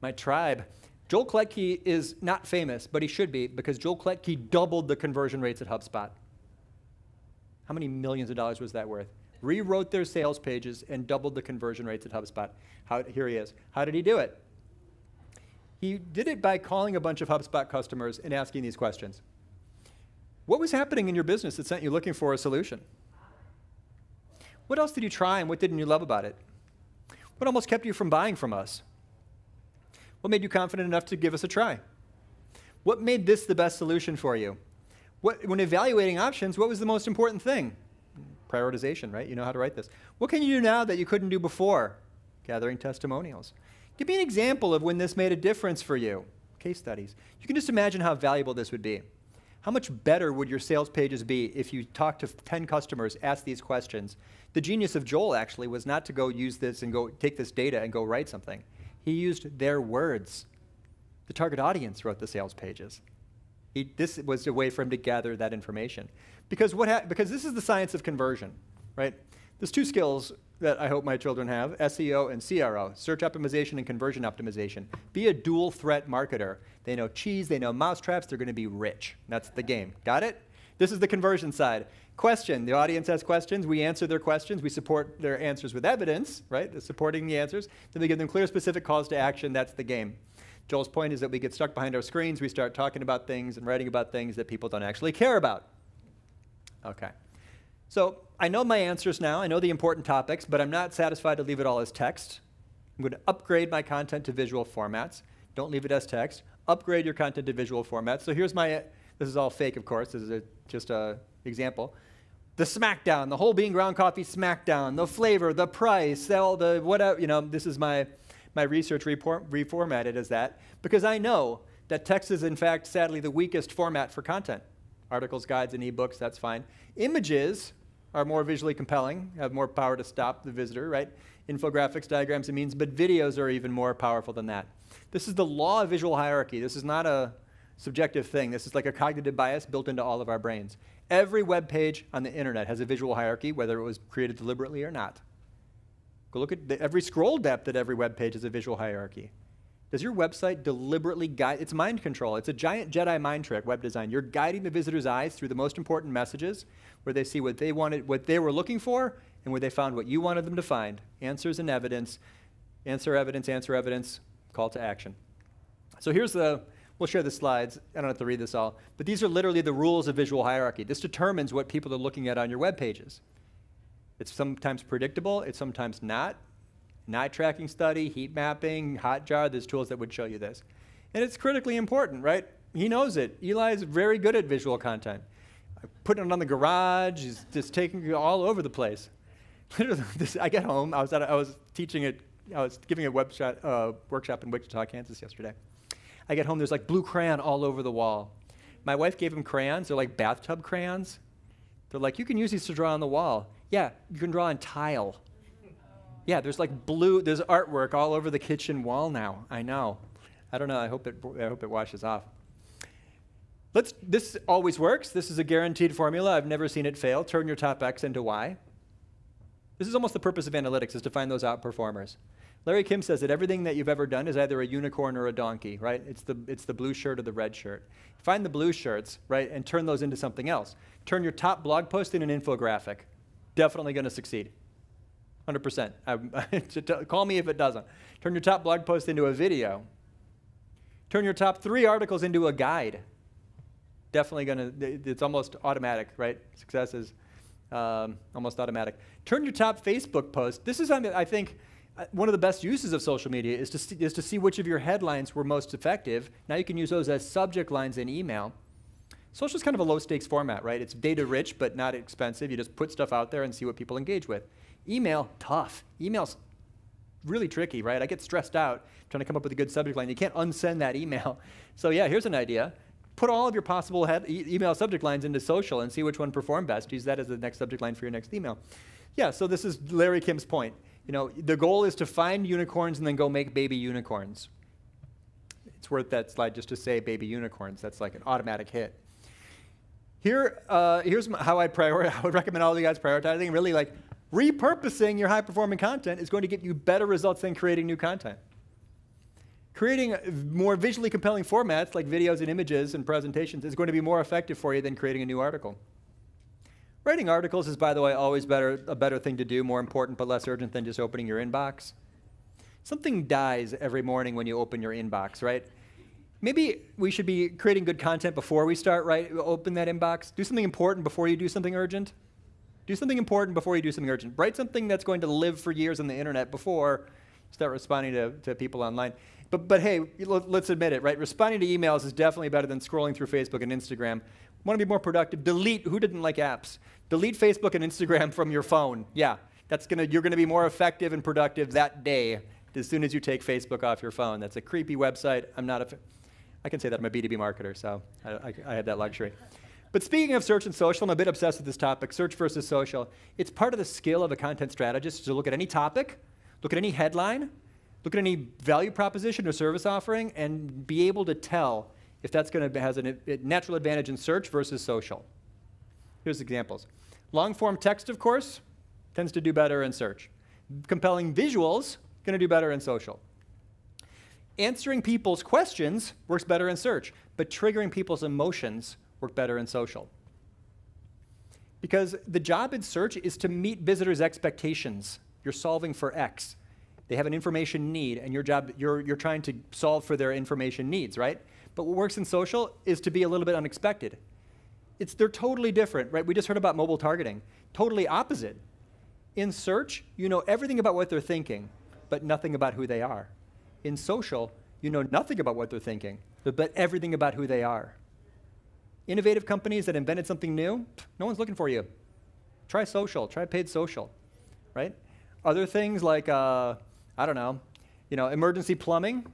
my tribe. Joel Kletke is not famous, but he should be, because Joel Kletke doubled the conversion rates at HubSpot. How many millions of dollars was that worth? Rewrote their sales pages and doubled the conversion rates at HubSpot. Here he is. How did he do it? He did it by calling a bunch of HubSpot customers and asking these questions. What was happening in your business that sent you looking for a solution? What else did you try and what didn't you love about it? What almost kept you from buying from us? What made you confident enough to give us a try? What made this the best solution for you? When evaluating options, what was the most important thing? Prioritization, right? You know how to write this. What can you do now that you couldn't do before? Gathering testimonials. Give me an example of when this made a difference for you. Case studies. You can just imagine how valuable this would be. How much better would your sales pages be if you talked to 10 customers, asked these questions? The genius of Joel, actually, was not to go use this and go take this data and go write something. He used their words. The target audience wrote the sales pages. This was a way for him to gather that information. Because this is the science of conversion, right? There's two skills that I hope my children have, SEO and CRO, search optimization and conversion optimization. Be a dual threat marketer. They know cheese, they know mousetraps, they're gonna be rich. That's the game, got it? This is the conversion side. Question, the audience has questions, we answer their questions, we support their answers with evidence, right? They're supporting the answers, then we give them clear, specific calls to action, that's the game. Joel's point is that we get stuck behind our screens, we start talking about things and writing about things that people don't actually care about. Okay, so I know my answers now, I know the important topics, but I'm not satisfied to leave it all as text. I'm going to upgrade my content to visual formats. Don't leave it as text. Upgrade your content to visual formats. So here's my, this is all fake, of course, this is just an example. the smackdown, the whole bean ground coffee smackdown, the flavor, the price, all the whatever, you know, this is my research report reformatted as that, because I know that text is, in fact, sadly, the weakest format for content. Articles, guides, and ebooks, that's fine. Images are more visually compelling, have more power to stop the visitor, right? Infographics, diagrams, and memes, but videos are even more powerful than that. This is the law of visual hierarchy. This is not a subjective thing. This is like a cognitive bias built into all of our brains. Every web page on the internet has a visual hierarchy, whether it was created deliberately or not. Go look at every scroll depth at every web page is a visual hierarchy. Does your website deliberately guide? It's mind control. It's a giant Jedi mind trick, web design. You're guiding the visitor's eyes through the most important messages where they see what they wanted, what they were looking for, and where they found what you wanted them to find. Answers and evidence. Answer, evidence, answer, evidence. Call to action. So here's the, we'll share the slides. I don't have to read this all. But these are literally the rules of visual hierarchy. This determines what people are looking at on your web pages. It's sometimes predictable. It's sometimes not. An eye tracking study, heat mapping, Hotjar, there's tools that would show you this. And it's critically important, right? He knows it. Eli is very good at visual content. Putting it on the garage, he's just taking it all over the place. Literally, I get home, I was giving a workshop in Wichita, Kansas yesterday. I get home, there's like blue crayon all over the wall. My wife gave him crayons, they're like bathtub crayons. They're like, you can use these to draw on the wall. Yeah, you can draw on tile. Yeah, there's like blue, there's artwork all over the kitchen wall now. I know. I don't know, I hope it washes off. This always works. This is a guaranteed formula. I've never seen it fail. Turn your top X into Y. This is almost the purpose of analytics, is to find those outperformers. Larry Kim says that everything that you've ever done is either a unicorn or a donkey, right? It's the blue shirt or the red shirt. Find the blue shirts, right, and turn those into something else. Turn your top blog post into an infographic. Definitely going to succeed. 100%. Call me if it doesn't. Turn your top blog post into a video. Turn your top 3 articles into a guide. Definitely going to, it's almost automatic, right? Success is almost automatic. Turn your top Facebook post. This is, I think, one of the best uses of social media is to see which of your headlines were most effective. Now you can use those as subject lines in email. Social is kind of a low-stakes format, right? It's data-rich but not expensive. You just put stuff out there and see what people engage with. Email, tough. Email's really tricky, right? I get stressed out trying to come up with a good subject line. You can't unsend that email. So yeah, here's an idea. Put all of your possible email subject lines into social and see which one performed best. Use that as the next subject line for your next email. Yeah, so this is Larry Kim's point. You know, the goal is to find unicorns and then go make baby unicorns. It's worth that slide just to say baby unicorns. That's like an automatic hit. Here's how I would recommend all of you guys prioritizing. Really, like, repurposing your high-performing content is going to get you better results than creating new content. Creating more visually compelling formats like videos and images and presentations is going to be more effective for you than creating a new article. Writing articles is, by the way, always a better thing to do, more important but less urgent than just opening your inbox. Something dies every morning when you open your inbox, right? Maybe we should be creating good content before we start, right? Open that inbox. Do something important before you do something urgent. Do something important before you do something urgent. Write something that's going to live for years on the internet before you start responding to people online. But hey, let's admit it, right? Responding to emails is definitely better than scrolling through Facebook and Instagram. Want to be more productive? Delete, who didn't like apps? Delete Facebook and Instagram from your phone. Yeah, you're gonna be more effective and productive that day as soon as you take Facebook off your phone. That's a creepy website. I can say that, I'm a B2B marketer, so I have that luxury. But speaking of search and social, I'm a bit obsessed with this topic, search versus social. It's part of the skill of a content strategist to look at any topic, look at any headline, look at any value proposition or service offering, and be able to tell if that's going to have a natural advantage in search versus social. Here's examples. Long-form text, of course, tends to do better in search. Compelling visuals, going to do better in social. Answering people's questions works better in search, but triggering people's emotions work better in social. Because the job in search is to meet visitors' expectations. You're solving for X. They have an information need, and your job, you're trying to solve for their information needs, right? But what works in social is to be a little bit unexpected. They're totally different, right? We just heard about mobile targeting. Totally opposite. In search, you know everything about what they're thinking, but nothing about who they are. In social, you know nothing about what they're thinking, but everything about who they are. Innovative companies that invented something new, no one's looking for you. Try social. Try paid social, right? Other things like, I don't know, you know, emergency plumbing.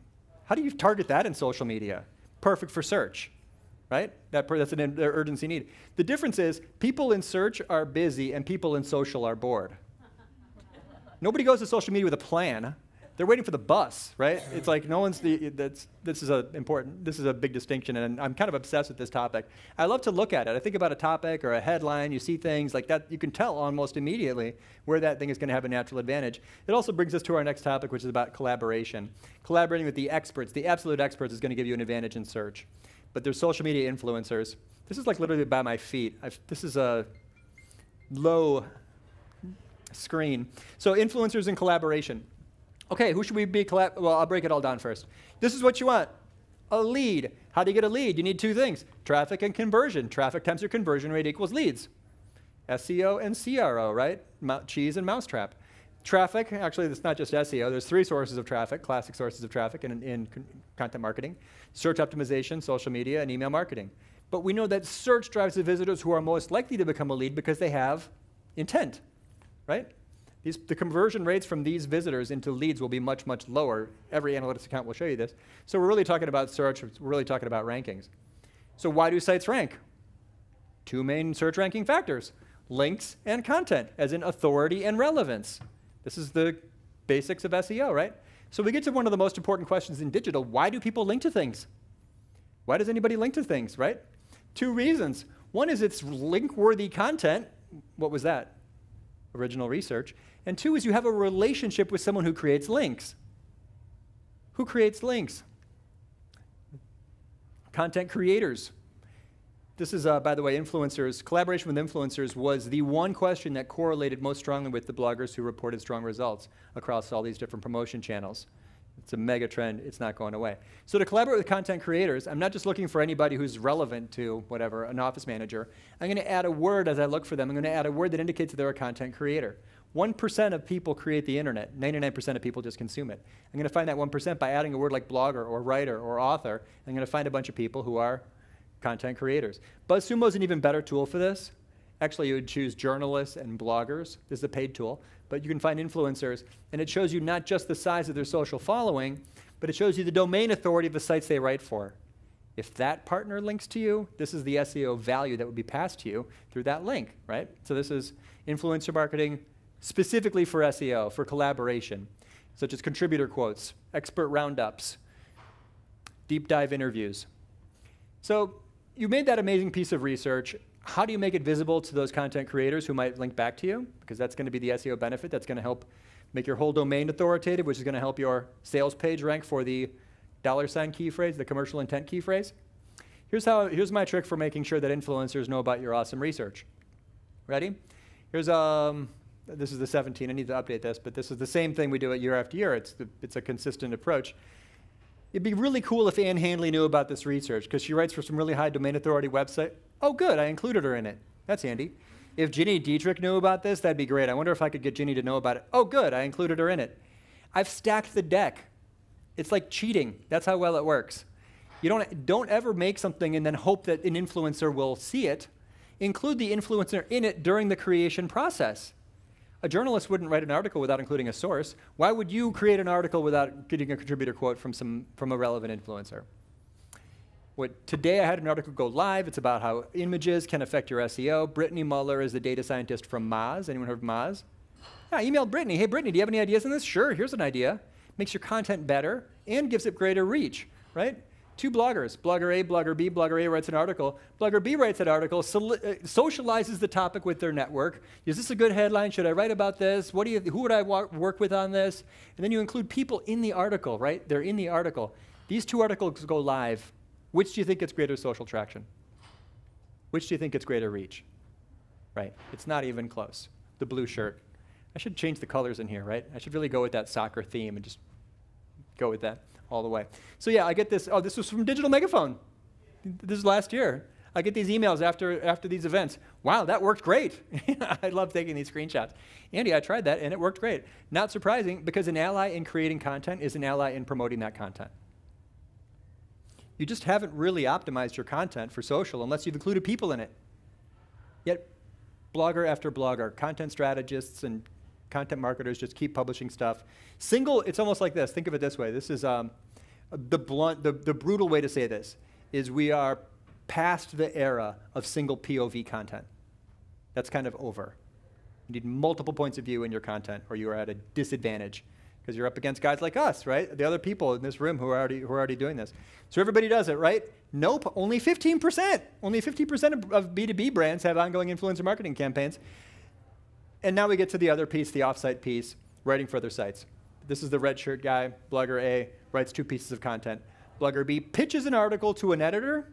How do you target that in social media? Perfect for search, right? That's an urgency need. The difference is people in search are busy and people in social are bored. Nobody goes to social media with a plan. They're waiting for the bus, right? It's like no one's this is a big distinction, and I'm kind of obsessed with this topic. I love to look at it. I think about a topic or a headline. You see things like that. You can tell almost immediately where that thing is going to have a natural advantage. It also brings us to our next topic, which is about collaboration. Collaborating with the experts, the absolute experts, is going to give you an advantage in search. But there's social media influencers. This is like literally by my feet. This is a low screen. So influencers and collaboration. Okay, who should we be collaborating? Well, I'll break it all down first. This is what you want, a lead. How do you get a lead? You need two things, traffic and conversion. Traffic times your conversion rate equals leads. SEO and CRO, right? Cheese and mousetrap. Traffic, actually, it's not just SEO. There's three sources of traffic, classic sources of traffic in content marketing, search optimization, social media, and email marketing. But we know that search drives the visitors who are most likely to become a lead because they have intent, right? The conversion rates from these visitors into leads will be much, much lower. Every analytics account will show you this. So we're really talking about search. We're really talking about rankings. So why do sites rank? Two main search ranking factors, links and content, as in authority and relevance. This is the basics of SEO, right? So we get to one of the most important questions in digital. Why do people link to things? Why does anybody link to things, right? Two reasons. One is it's link-worthy content. What was that? Original research. And two is you have a relationship with someone who creates links. Who creates links? Content creators. This is, by the way, influencers. Collaboration with influencers was the one question that correlated most strongly with the bloggers who reported strong results across all these different promotion channels. It's a mega trend. It's not going away. So to collaborate with content creators, I'm not just looking for anybody who's relevant to whatever, an office manager. I'm going to add a word as I look for them. I'm going to add a word that indicates that they're a content creator. 1% of people create the internet. 99% of people just consume it. I'm going to find that 1% by adding a word like blogger or writer or author. I'm going to find a bunch of people who are content creators. BuzzSumo is an even better tool for this. Actually, you would choose journalists and bloggers. This is a paid tool. But you can find influencers. And it shows you not just the size of their social following, but it shows you the domain authority of the sites they write for. If that partner links to you, this is the SEO value that would be passed to you through that link, right? So this is influencer marketing specifically for SEO, for collaboration, such as contributor quotes, expert roundups, deep dive interviews. So you made that amazing piece of research. How do you make it visible to those content creators who might link back to you? Because that's going to be the SEO benefit. That's going to help make your whole domain authoritative, which is going to help your sales page rank for the $ key phrase, the commercial intent key phrase. Here's my trick for making sure that influencers know about your awesome research. Ready? Here's this is the 17. I need to update this, but this is the same thing we do it year after year. It's a consistent approach. It'd be really cool if Ann Handley knew about this research, because she writes for some really high domain authority website. Oh, good, I included her in it. That's handy. If Ginny Dietrich knew about this, that'd be great. I wonder if I could get Ginny to know about it. Oh, good, I included her in it. I've stacked the deck. It's like cheating. That's how well it works. You don't ever make something and then hope that an influencer will see it. Include the influencer in it during the creation process. A journalist wouldn't write an article without including a source. Why would you create an article without getting a contributor quote from a relevant influencer? Today I had an article go live. It's about how images can affect your SEO. Brittany Muller is the data scientist from Moz. Anyone heard of Moz? Yeah, I emailed Brittany. Hey, Brittany, do you have any ideas on this? Sure, here's an idea. Makes your content better and gives it greater reach, right? Two bloggers, blogger A, blogger B. Blogger A writes an article. Blogger B writes that article, socializes the topic with their network. Is this a good headline? Should I write about this? Who would I work with on this? And then you include people in the article, right? They're in the article. These two articles go live. Which do you think gets greater social traction? Which do you think gets greater reach? Right, it's not even close. The blue shirt. I should change the colors in here, right? I should really go with that soccer theme and just go with that all the way. So yeah, I get this. Oh, this was from Digital Megaphone. This is last year. I get these emails after these events. Wow, that worked great. I love taking these screenshots. Andy, I tried that and it worked great. Not surprising, because an ally in creating content is an ally in promoting that content. You just haven't really optimized your content for social unless you've included people in it. Yet blogger after blogger, content strategists and content marketers just keep publishing stuff. Single, it's almost like this. Think of it this way. This is the brutal way to say this is we are past the era of single POV content. That's kind of over. You need multiple points of view in your content or you are at a disadvantage because you're up against guys like us, right? The other people in this room who are already doing this. So everybody does it, right? Nope, only 15%. Only 50% of B2B brands have ongoing influencer marketing campaigns. And now we get to the other piece, the offsite piece, writing for other sites. This is the red shirt guy. Blogger A writes 2 pieces of content. Blogger B pitches an article to an editor,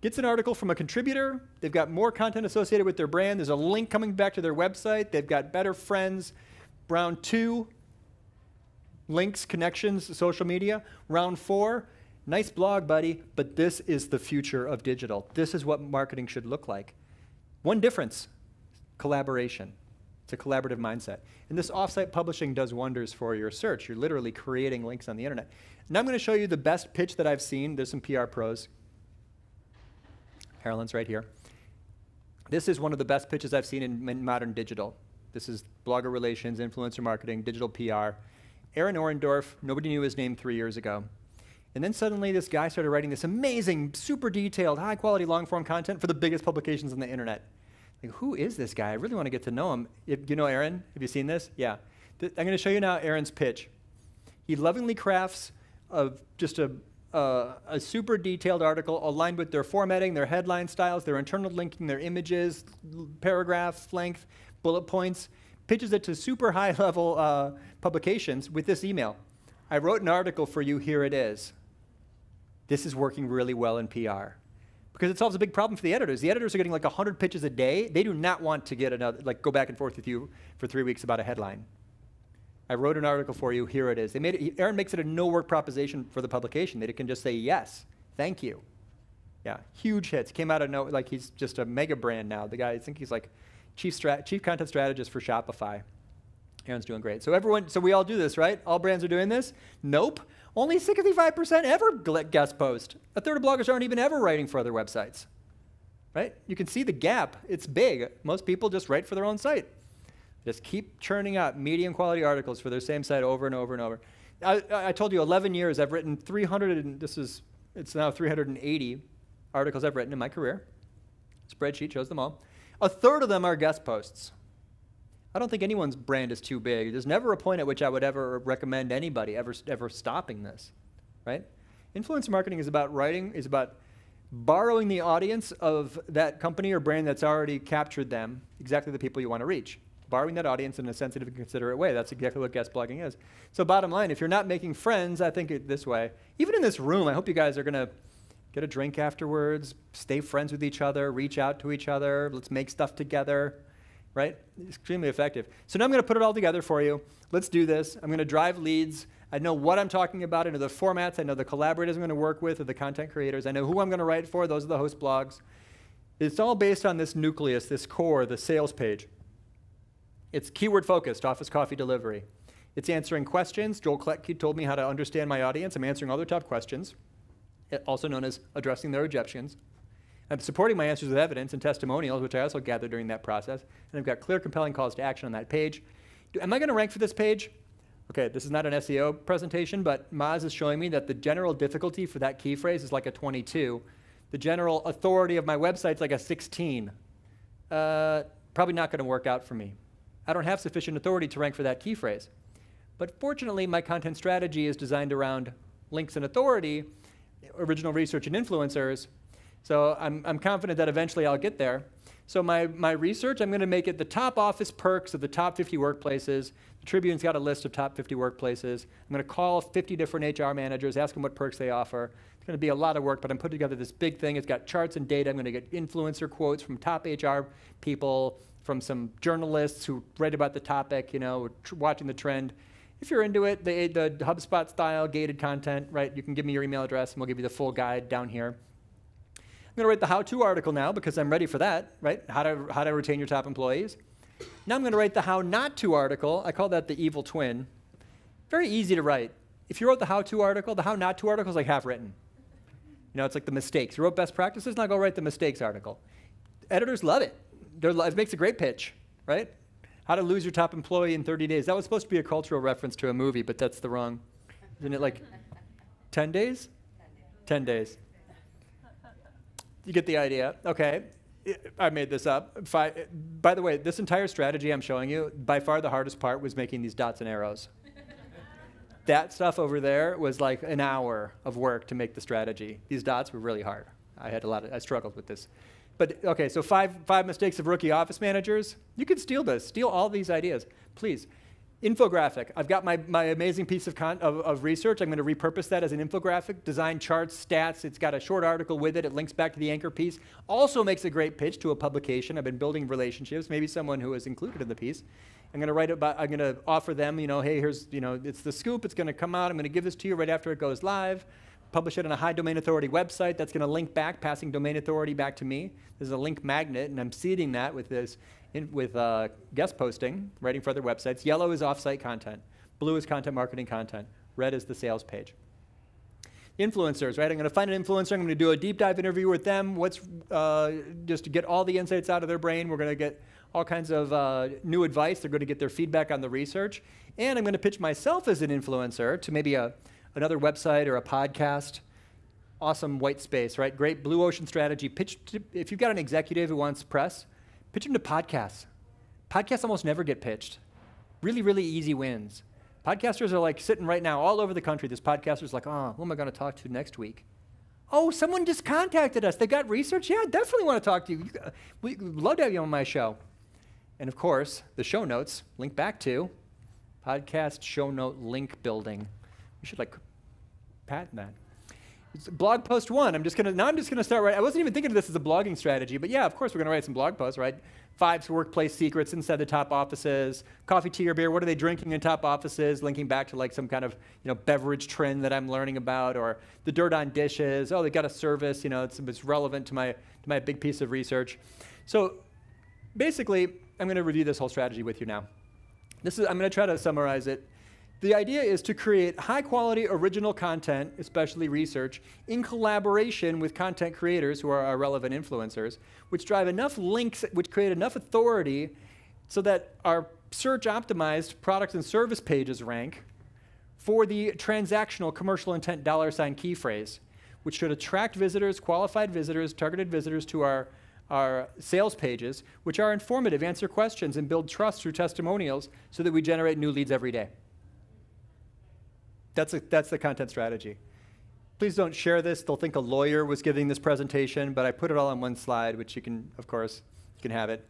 gets an article from a contributor. They've got more content associated with their brand. There's a link coming back to their website. They've got better friends. Round 2, links, connections, social media. Round 4, nice blog, buddy, but this is the future of digital. This is what marketing should look like. One difference, collaboration. It's a collaborative mindset. And this offsite publishing does wonders for your search. You're literally creating links on the internet. Now I'm going to show you the best pitch that I've seen. There's some PR pros. Carolyn's right here. This is one of the best pitches I've seen in modern digital. This is blogger relations, influencer marketing, digital PR. Aaron Orendorf, nobody knew his name 3 years ago. And then suddenly this guy started writing this amazing, super detailed, high quality long form content for the biggest publications on the internet. Like, who is this guy? I really want to get to know him. You know Aaron? Have you seen this? Yeah. I'm going to show you now Aaron's pitch. He lovingly crafts just a super detailed article aligned with their formatting, their headline styles, their internal linking, their images, paragraph length, bullet points, pitches it to super high level publications with this email. I wrote an article for you, here it is. This is working really well in PR. Because it solves a big problem for the editors. The editors are getting like 100 pitches a day. They do not want to get another, like go back and forth with you for 3 weeks about a headline. I wrote an article for you, here it is. They made it, Aaron makes it a no-work proposition for the publication. They can just say, yes, thank you. Yeah, huge hits. Came out of nowhere, like he's just a mega brand now. The guy, I think he's like chief content strategist for Shopify. Aaron's doing great. So everyone, so we all do this, right? All brands are doing this? Nope. Only 65% ever guest post. A third of bloggers aren't even ever writing for other websites, right? You can see the gap. It's big. Most people just write for their own site. Just keep churning out medium quality articles for their same site over and over and over. I told you 11 years I've written 300 and this is, it's now 380 articles I've written in my career. Spreadsheet shows them all. A third of them are guest posts. I don't think anyone's brand is too big. There's never a point at which I would ever recommend anybody ever stopping this, right? Influencer marketing is about writing, is about borrowing the audience of that company or brand that's already captured them, exactly the people you want to reach. Borrowing that audience in a sensitive and considerate way. That's exactly what guest blogging is. So bottom line, if you're not making friends, I think it this way. Even in this room, I hope you guys are going to get a drink afterwards, stay friends with each other, reach out to each other, let's make stuff together. Right? Extremely effective. So now I'm going to put it all together for you. Let's do this. I'm going to drive leads. I know what I'm talking about. I know the formats. I know the collaborators I'm going to work with or the content creators. I know who I'm going to write for. Those are the host blogs. It's all based on this nucleus, this core, the sales page. It's keyword focused, office coffee delivery. It's answering questions. Joel Kletke told me how to understand my audience. I'm answering all their top questions, also known as addressing their objections. I'm supporting my answers with evidence and testimonials, which I also gathered during that process. And I've got clear, compelling calls to action on that page. Am I going to rank for this page? Okay, this is not an SEO presentation, but Moz is showing me that the general difficulty for that key phrase is like a 22. The general authority of my website is like a 16. Probably not going to work out for me. I don't have sufficient authority to rank for that key phrase. But fortunately, my content strategy is designed around links and authority, original research and influencers. So I'm confident that eventually I'll get there. So my research, I'm going to make it the top office perks of the top 50 workplaces. The Tribune's got a list of top 50 workplaces. I'm going to call 50 different HR managers, ask them what perks they offer. It's going to be a lot of work, but I'm putting together this big thing. It's got charts and data. I'm going to get influencer quotes from top HR people, from some journalists who write about the topic, you know, watching the trend. If you're into it, the HubSpot style gated content, right? You can give me your email address and we'll give you the full guide down here. I'm going to write the how-to article now because I'm ready for that, right? How to retain your top employees. Now I'm going to write the how not to article. I call that the evil twin. Very easy to write. If you wrote the how-to article, the how not to article is like half written. You know, it's like the mistakes. You wrote best practices, now go write the mistakes article. Editors love it. It makes a great pitch, right? How to lose your top employee in 30 days. That was supposed to be a cultural reference to a movie, but that's the wrong. Isn't it like 10 days? 10 days. You get the idea. Okay. I made this up. By the way, this entire strategy I'm showing you, by far the hardest part was making these dots and arrows. That stuff over there was like an hour of work to make the strategy. These dots were really hard. I struggled with this. But okay, so five mistakes of rookie office managers. You could steal this, steal all these ideas, please. Infographic, I've got my amazing piece of research. I'm gonna repurpose that as an infographic, design charts, stats. It's got a short article with it. It links back to the anchor piece. Also makes a great pitch to a publication. I've been building relationships, maybe someone who is included in the piece. I'm gonna write about, I'm gonna offer them, you know, hey, here's, you know, it's the scoop, it's gonna come out. I'm gonna give this to you right after it goes live. Publish it on a high domain authority website. That's gonna link back, passing domain authority back to me. There's a link magnet, and I'm seeding that with this, with guest posting, writing for other websites. Yellow is offsite content. Blue is content marketing content. Red is the sales page. Influencers, right? I'm gonna find an influencer, I'm gonna do a deep dive interview with them. What's, just to get all the insights out of their brain. We're gonna get all kinds of new advice. They're gonna get their feedback on the research. And I'm gonna pitch myself as an influencer to maybe another website or a podcast. Awesome white space, right? Great blue ocean strategy. Pitch to, if you've got an executive who wants press, pitch them to podcasts. Podcasts almost never get pitched. Really, really easy wins. Podcasters are like sitting right now all over the country. This podcaster's like, oh, who am I gonna talk to next week? Oh, someone just contacted us. They got research? Yeah, I definitely wanna talk to you. We'd love to have you on my show. And of course, the show notes link back to podcast show note link building. We should like patent that. It's blog post one. I'm just gonna start writing. I wasn't even thinking of this as a blogging strategy, but yeah, of course we're gonna write some blog posts, right? 5 workplace secrets inside the top offices. Coffee, tea, or beer. What are they drinking in top offices? Linking back to like some kind of, you know, beverage trend that I'm learning about, or the dirt on dishes. Oh, they got a service. You know, it's relevant to my big piece of research. So basically, I'm gonna review this whole strategy with you now. I'm gonna try to summarize it. The idea is to create high-quality original content, especially research, in collaboration with content creators who are our relevant influencers, which drive enough links, which create enough authority so that our search-optimized products and service pages rank for the transactional commercial intent $ key phrase, which should attract visitors, qualified visitors, targeted visitors to our sales pages, which are informative, answer questions, and build trust through testimonials so that we generate new leads every day. That's the content strategy. Please don't share this. They'll think a lawyer was giving this presentation, but I put it all on one slide, which you can, of course, you can have it.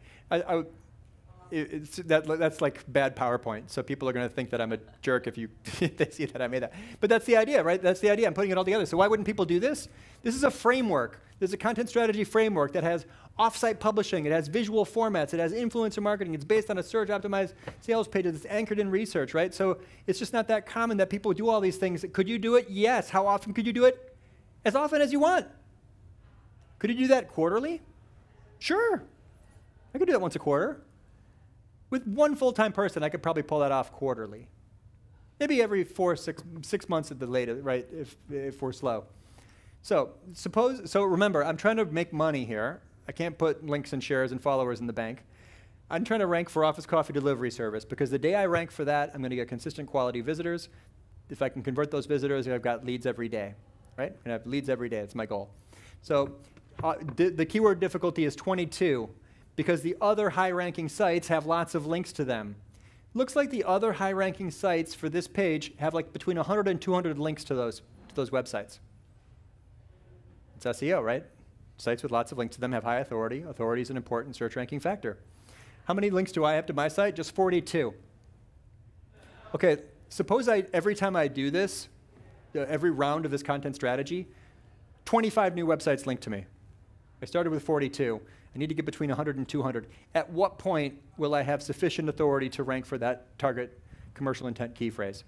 That's like bad PowerPoint, so people are going to think that I'm a jerk if they see that I made that. But that's the idea, right? That's the idea. I'm putting it all together. So why wouldn't people do this? This is a framework. There's a content strategy framework that has offsite publishing. It has visual formats. It has influencer marketing. It's based on a search-optimized sales page. It's anchored in research, right? So it's just not that common that people do all these things. Could you do it? Yes. How often could you do it? As often as you want. Could you do that quarterly? Sure. I could do that once a quarter. With one full-time person, I could probably pull that off quarterly. Maybe every six months at the latest, right, if we're slow. So remember, I'm trying to make money here. I can't put links and shares and followers in the bank. I'm trying to rank for office coffee delivery service, because the day I rank for that, I'm gonna get consistent quality visitors. If I can convert those visitors, I've got leads every day, right? And I have leads every day, it's my goal. So the keyword difficulty is 22, because the other high-ranking sites have lots of links to them. Looks like the other high-ranking sites for this page have like between 100 and 200 links to those websites. It's SEO, right? Sites with lots of links to them have high authority. Authority is an important search ranking factor. How many links do I have to my site? Just 42. Okay, suppose every time I do this, every round of this content strategy, 25 new websites link to me. I started with 42. I need to get between 100 and 200. At what point will I have sufficient authority to rank for that target commercial intent key phrase?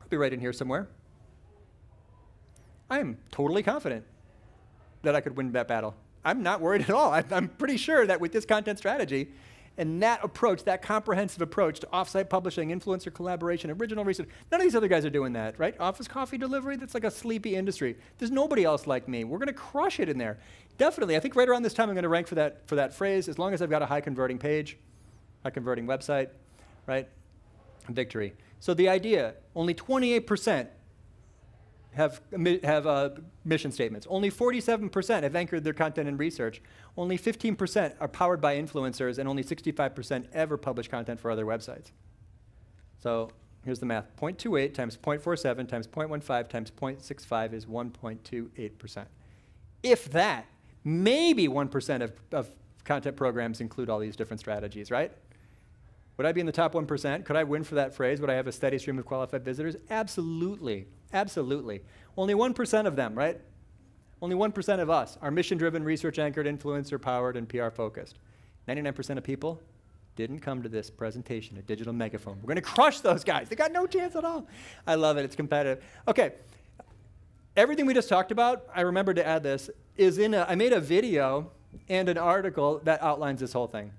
I'll be right in here somewhere. I am totally confident that I could win that battle. I'm not worried at all. I'm pretty sure that with this content strategy, And that approach, that comprehensive approach to offsite publishing, influencer collaboration, original research, none of these other guys are doing that, right? Office coffee delivery, that's like a sleepy industry. There's nobody else like me. We're going to crush it in there. Definitely, I think right around this time I'm going to rank for that phrase, as long as I've got a high converting page, high converting website, right? Victory. So the idea, only 28% have mission statements. Only 47% have anchored their content in research. Only 15% are powered by influencers, and only 65% ever publish content for other websites. So here's the math. 0.28 times 0.47 times 0.15 times 0.65 is 1.28%. If that, maybe 1% of content programs include all these different strategies, right? Would I be in the top 1%? Could I win for that phrase? Would I have a steady stream of qualified visitors? Absolutely. Absolutely. Only 1% of them, right? Only 1% of us are mission-driven, research-anchored, influencer-powered, and PR-focused. 99% of people didn't come to this presentation at Digital Megaphone. We're going to crush those guys. They got no chance at all. I love it. It's competitive. Okay. Everything we just talked about, I remembered to add this, is in a, I made a video and an article that outlines this whole thing.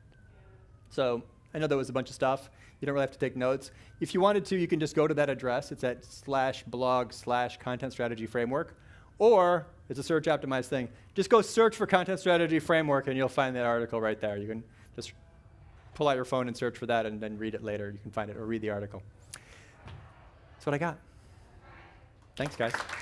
So I know there was a bunch of stuff. You don't really have to take notes. If you wanted to, you can just go to that address. It's at /blog/content strategy framework. Or it's a search optimized thing. Just go search for content strategy framework, and you'll find that article right there. You can just pull out your phone and search for that, and then read it later. You can find it or read the article. That's what I got. Thanks, guys.